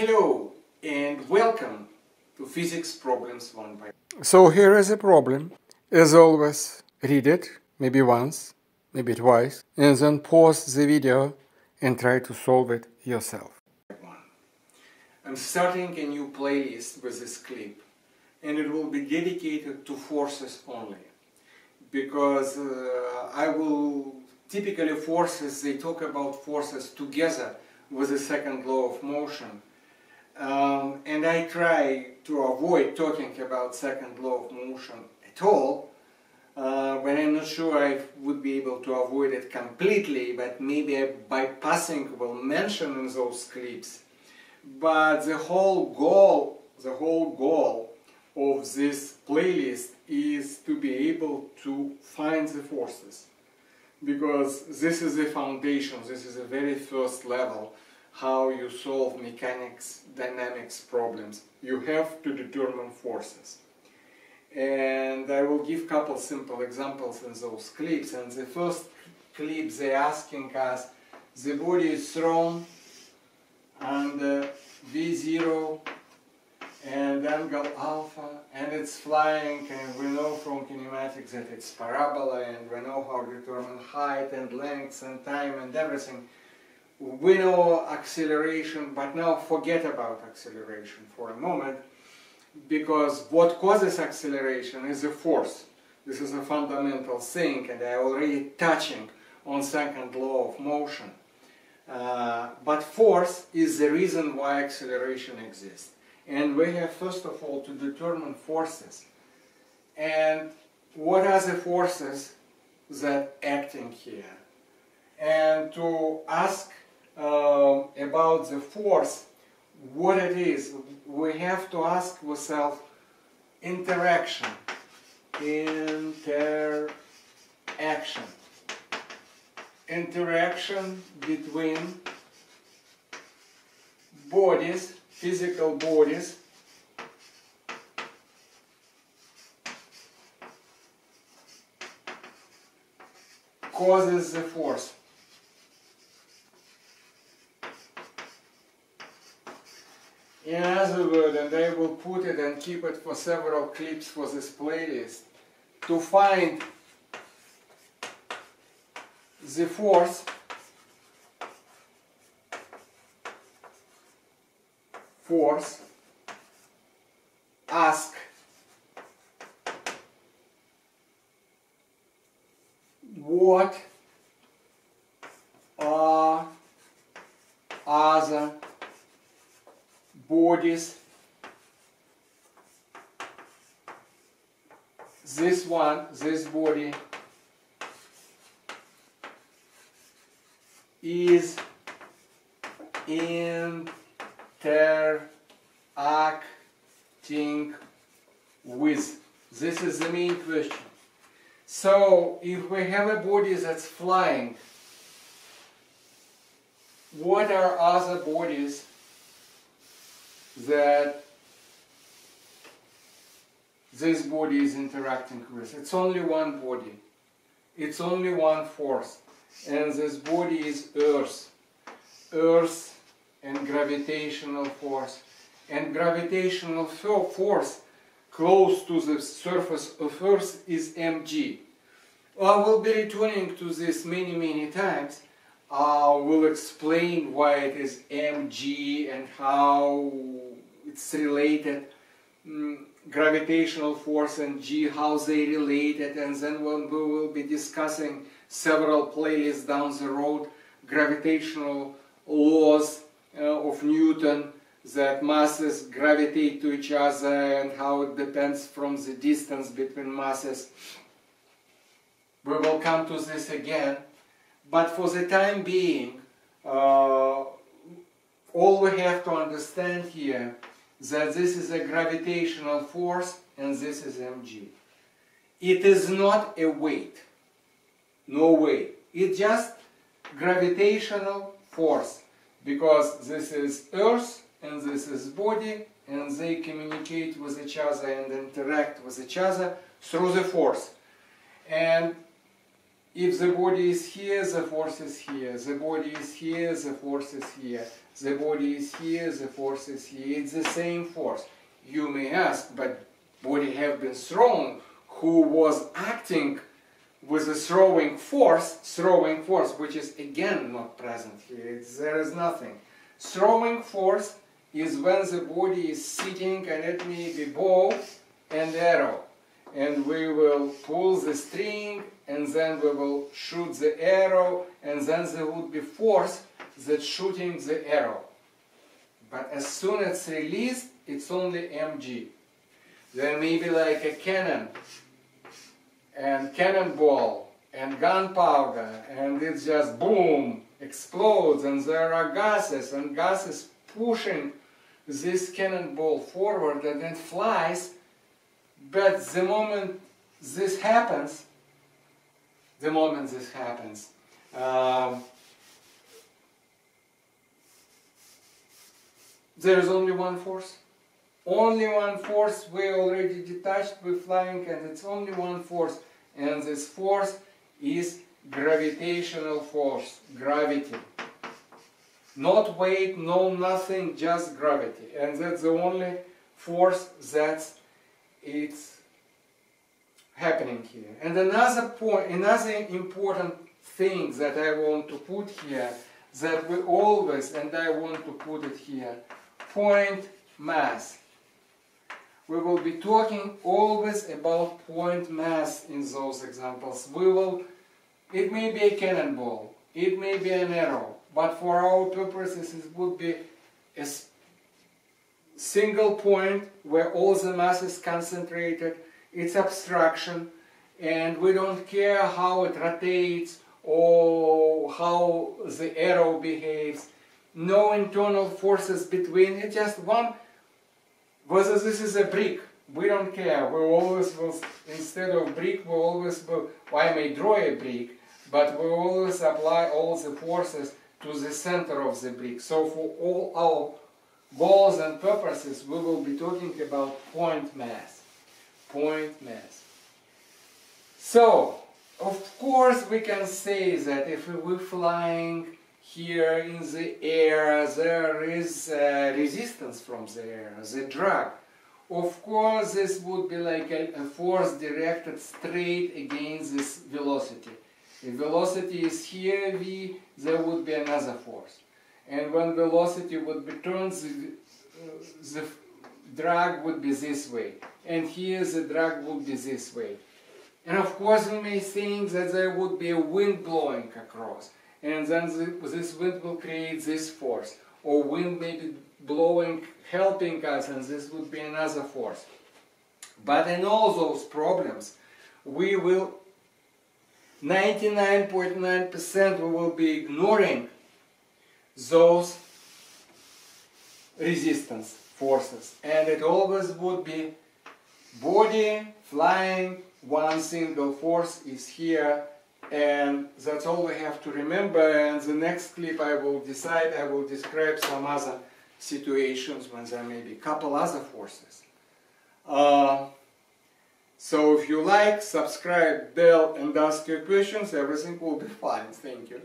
Hello and welcome to Physics Problems 1x1. So here is a problem. As always, read it, maybe once, maybe twice, and then pause the video and try to solve it yourself. I'm starting a new playlist with this clip, and it will be dedicated to forces only, because I will typically forces, they talk about forces together with the second law of motion, and I try to avoid talking about second law of motion at all, when I'm not sure I would be able to avoid it completely, but maybe by passing will mention in those clips. But the whole goal of this playlist is to be able to find the forces, because this is the foundation, this is the very first level how you solve mechanics, dynamics problems. You have to determine forces. And I will give a couple simple examples in those clips. And the first clip, they're asking us, the body is thrown under V0 and angle alpha, and it's flying, and we know from kinematics that it's parabola, and we know how to determine height and length and time and everything. We know acceleration, but now forget about acceleration for a moment, because what causes acceleration is a force. This is a fundamental thing, and I'm already touching on second law of motion. But force is the reason why acceleration exists. And we have, first of all, to determine forces. And what are the forces that are acting here? And to ask about the force, what it is, we have to ask ourselves, interaction between bodies, physical bodies, causes the force. In other words, and I will put it and keep it for several clips for this playlist, to find the force ask what are other bodies, this body is interacting with. This is the main question. So if we have a body that's flying, what are other bodies that this body is interacting with? It's only one body, it's only one force, and this body is Earth and gravitational force. And gravitational force close to the surface of Earth is mg. I will be returning to this many times. I will explain why it is mg and how it's related, gravitational force and g, how they related, and then when we will be discussing several playlists down the road, gravitational laws of Newton, that masses gravitate to each other and how it depends from the distance between masses. We will come to this again, but for the time being, all we have to understand here that this is a gravitational force and this is mg. It is not a weight, no way. It's just gravitational force, because this is Earth and this is body, and they communicate with each other and interact with each other through the force. And If the body is here, the force is here. The body is here, the force is here. The body is here, the force is here. It's the same force. You may ask, but body have been thrown. Who was acting with a throwing force, which is again not present here. There is nothing. Throwing force is when the body is sitting, and it may be ball and arrow. And we will pull the string, and then we will shoot the arrow, and then there would be force that's shooting the arrow. But as soon as it's released, it's only mg. There may be like a cannon, and cannonball, and gunpowder, and it's just boom, explodes, and there are gases, and gases pushing this cannonball forward, and it flies. But the moment this happens, there is only one force. Only one force. We're already detached, we're flying, and it's only one force. And this force is gravitational force, gravity. Not weight, no nothing, just gravity. And that's the only force that's it's happening here. And another point, another important thing that I want to put here, that we always, and I want to put it here, point mass. We will be talking always about point mass in those examples. We will, it may be a cannonball, it may be an arrow, but for our purposes it would be a single point where all the mass is concentrated, it's abstraction, and we don't care how it rotates or how the arrow behaves. No internal forces between, it's just one. Whether this is a brick, we don't care. We always will, instead of brick, we always will, I may draw a brick, but we always apply all the forces to the center of the brick. So for all our goals and purposes, we will be talking about point mass. Point mass. So, of course, we can say that if we're flying here in the air, there is resistance from the air, the drag. Of course, this would be like a force directed straight against this velocity. If velocity is here, v, there would be another force. And when velocity would be turned, the drag would be this way. And here the drag would be this way. And of course we may think that there would be a wind blowing across. And then this wind will create this force. Or wind may be blowing, helping us, and this would be another force. But in all those problems, we will, 99.9% we will be ignoring those resistance forces, and it always would be body flying, one single force is here, and that's all we have to remember. And the next clip I will describe some other situations when there may be a couple other forces. So if you like, subscribe, bell, and ask your questions, everything will be fine. Thank you.